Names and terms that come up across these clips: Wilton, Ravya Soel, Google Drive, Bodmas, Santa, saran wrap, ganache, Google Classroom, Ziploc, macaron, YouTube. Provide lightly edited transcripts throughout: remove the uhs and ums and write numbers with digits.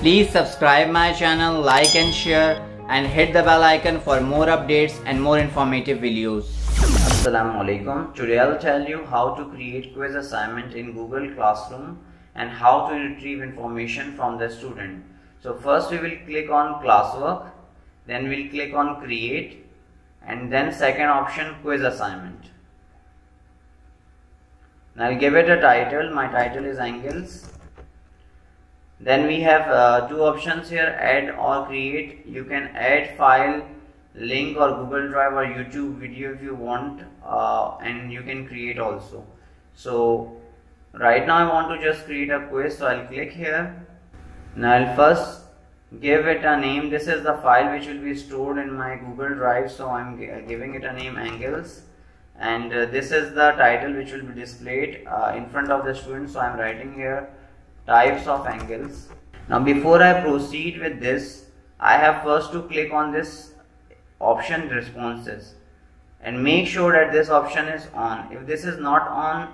Please subscribe my channel, like and share, and hit the bell icon for more updates and more informative videos. Assalamualaikum. Today I'll tell you how to create quiz assignment in Google Classroom and how to retrieve information from the student. So first we will click on classwork, then we'll click on create, and then second option quiz assignment. Now I'll give it a title. My title is angles. Then we have two options here, add or create. You can add file, link, or Google Drive or YouTube video if you want, and you can create also. So right now I want to just create a quiz, so I'll click here. Now I'll first give it a name. This is the file which will be stored in my Google Drive, so I'm giving it a name angles, and this is the title which will be displayed in front of the student, so I'm writing here types of angles. Now before I proceed with this, I have first to click on this option responses and make sure that this option is on. If this is not on,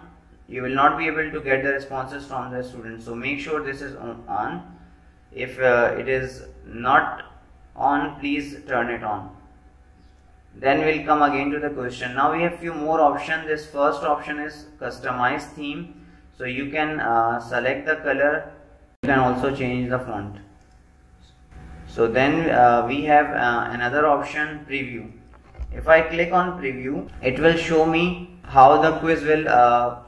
you will not be able to get the responses from the student, so make sure this is on. If it is not on, please turn it on. Then we'll come again to the question. Now we have few more options. This first option is customize theme. So you can select the color, you can also change the font. So then we have another option, preview. If I click on preview, it will show me how the quiz will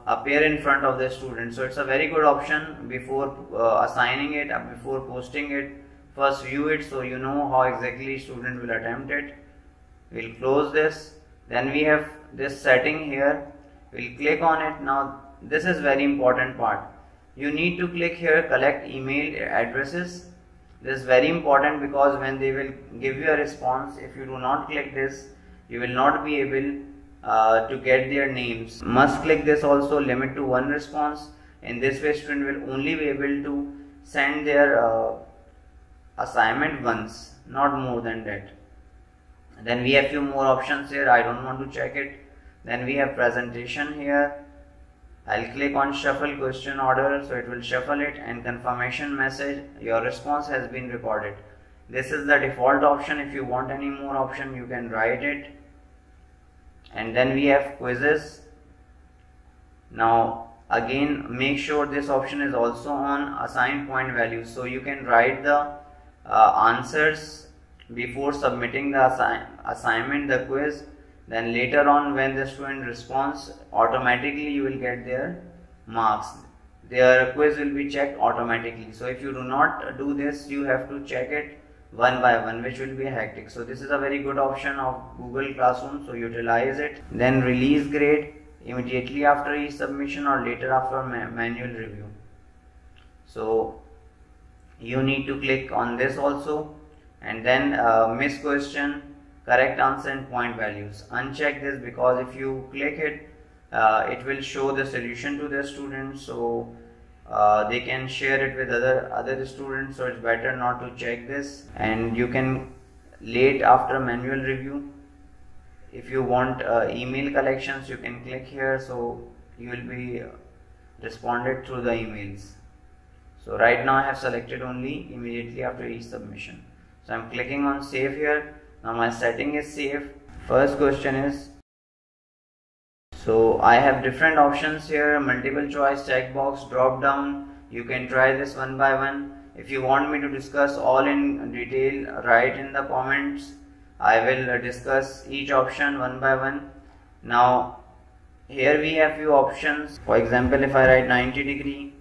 appear in front of the student. So it's a very good option. Before assigning it, before posting it, first view it so you know how exactly student will attempt it. We'll close this. Then we have this setting here. We'll click on it. Now this is very important part. You need to click here, collect email addresses. This is very important because when they will give you a response, if you do not click this, you will not be able to get their names. Must click this also, limit to one response. In this way, student will only be able to send their assignment once, not more than that. Then we have few more options here. I don't want to check it. Then we have presentation here. I'll click on shuffle question order, so it will shuffle it, and confirmation message, your response has been recorded. This is the default option. If you want any more option, you can write it. And then we have quizzes. Now again, make sure this option is also on, assign point value. So you can write the answers before submitting the assignment, the quiz. Then later on, when the student responds, automatically you will get their marks. Their quiz will be checked automatically. So if you do not do this, you have to check it one by one, which will be hectic. So this is a very good option of Google Classroom, so utilize it. Then release grade, immediately after each submission or later after manual review. So you need to click on this also, and then miss question, correct answer, and point values. Uncheck this because if you click it, it will show the solution to the students, so they can share it with other students. So it's better not to check this. And you can late after manual review. If you want email collections, you can click here, so you will be responded through the emails. So right now I have selected only immediately after each submission. So I'm clicking on save here. Now my setting is safe. First question is, so I have different options here, multiple choice, checkbox, drop down. You can try this one by one. If you want me to discuss all in detail, write in the comments. I will discuss each option one by one. Now here we have few options. For example, if I write 90 degree,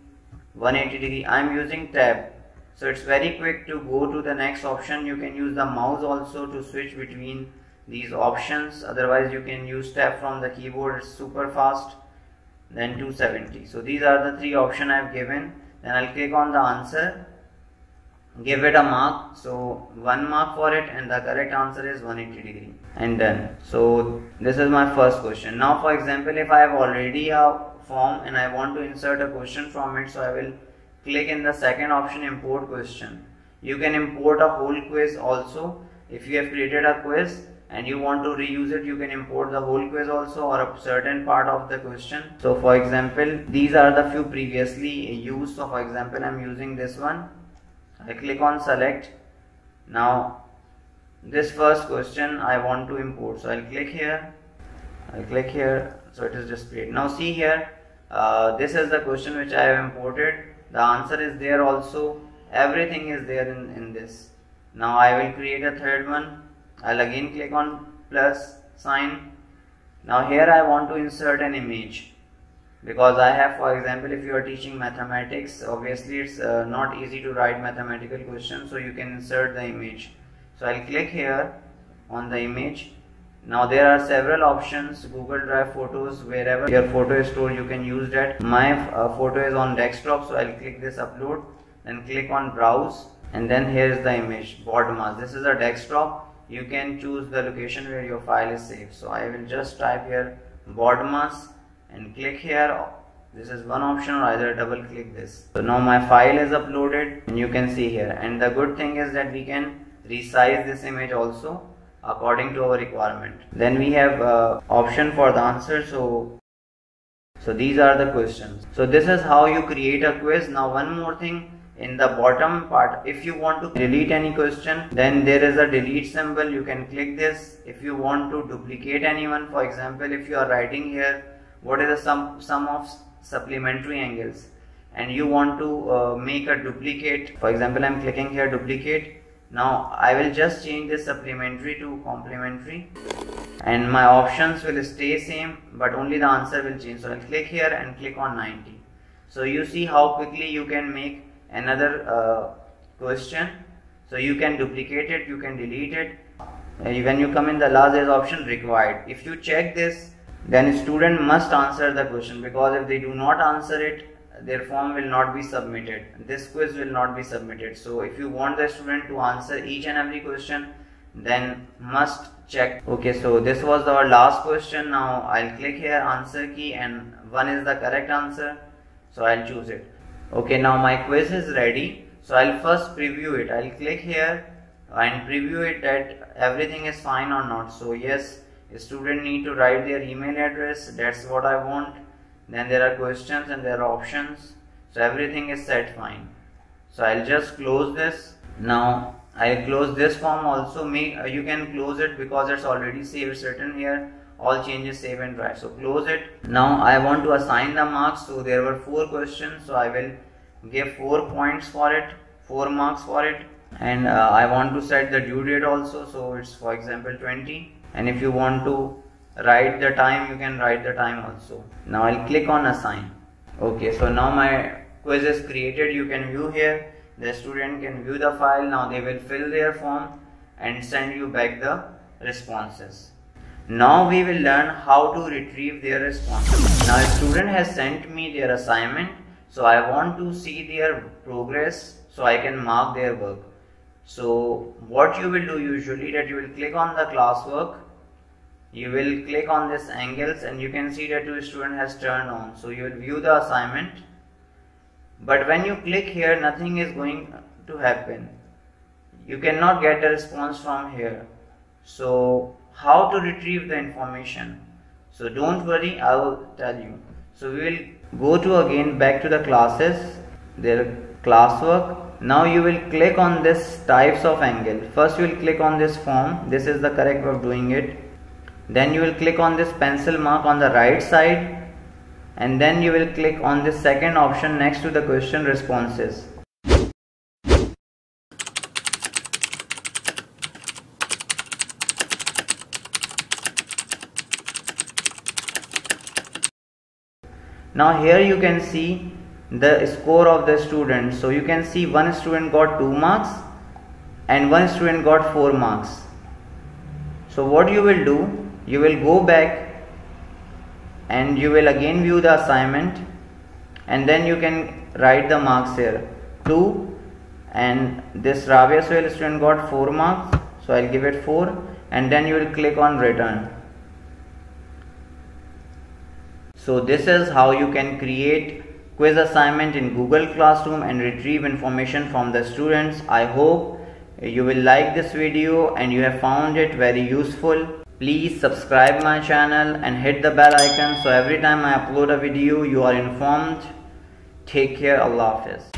180 degree, I am using tab. So it's very quick to go to the next option. You can use the mouse also to switch between these options. Otherwise, you can use tab from the keyboard. It's super fast. Then 270. So these are the three options I've given. Then I'll click on the answer. Give it a mark. So one mark for it, and the correct answer is 180 degree. And done. So this is my first question. Now, for example, if I have already a form and I want to insert a question from it, so I will click in the second option, import question. You can import a whole quiz also. If you have created a quiz and you want to reuse it, you can import the whole quiz also, or a certain part of the question. So for example, these are the few previously used. So for example, I'm using this one. I click on select. Now this first question I want to import, so I'll click here, I'll click here, so it is displayed. Now see here, this is the question which I have imported. The answer is there also, everything is there in this. Now I will create a third one. I'll again click on plus sign. Now here I want to insert an image, because I have, for example, if you are teaching mathematics, obviously it's not easy to write mathematical questions, so you can insert the image. So I'll click here on the image. Now there are several options, Google Drive, photos, wherever your photo is stored you can use that. My photo is on desktop, so I'll click this upload, then click on browse, and then here is the image, Bodmas. This is a desktop, you can choose the location where your file is saved. So I will just type here Bodmas and click here. This is one option, or either double click this. So now my file is uploaded and you can see here, and the good thing is that we can resize this image also according to our requirement. Then we have option for the answer. So these are the questions. So this is how you create a quiz. Now one more thing, in the bottom part, if you want to delete any question, then there is a delete symbol, you can click this. If you want to duplicate anyone, for example, if you are writing here what is the sum of supplementary angles, and you want to make a duplicate, for example, I'm clicking here duplicate. Now I will just change this supplementary to complementary, and my options will stay same, but only the answer will change. So I'll click here and click on 90. So you see how quickly you can make another question. So you can duplicate it, you can delete it. When you come in the last is option required. If you check this, then student must answer the question, because if they do not answer it, their form will not be submitted, this quiz will not be submitted. So if you want the student to answer each and every question, then must check. Okay, so this was our last question. Now I'll click here answer key, and one is the correct answer, so I'll choose it. Okay, now my quiz is ready. So I'll first preview it. I'll click here and preview it, that everything is fine or not. So yes, a student need to write their email address, that's what I want. Then there are questions and there are options, so everything is set fine. So I'll just close this. Now I'll close this form also. You can close it because it's already saved, it's written here, all changes save and drive. So close it. Now I want to assign the marks. So there were 4 questions, so I will give 4 points for it, 4 marks for it. And I want to set the due date also, so it's for example 20. And if you want to write the time, you can write the time also. Now I'll click on assign. Okay, so now my quiz is created. You can view here, the student can view the file. Now they will fill their form and send you back the responses. Now we will learn how to retrieve their responses. Now a student has sent me their assignment, so I want to see their progress so I can mark their work. So what you will do usually, that you will click on the classwork, you will click on this angles, and you can see that your student has turned on. So you will view the assignment, but when you click here, nothing is going to happen. You cannot get a response from here. So how to retrieve the information? So don't worry, I will tell you. So we will go to again back to the classes, their classwork. Now you will click on this types of angle. First you will click on this form, this is the correct way of doing it. Then you will click on this pencil mark on the right side, and then you will click on this second option next to the question responses. Now here you can see the score of the student. So you can see one student got 2 marks and one student got 4 marks. So what you will do, you will go back and you will again view the assignment, and then you can write the marks here. 2, and this Ravya Soel student got 4 marks, so I'll give it 4, and then you will click on return. So this is how you can create quiz assignment in Google Classroom and retrieve information from the students. I hope you will like this video and you have found it very useful. Please subscribe my channel and hit the bell icon, so every time I upload a video you are informed. Take care. Allah Hafiz.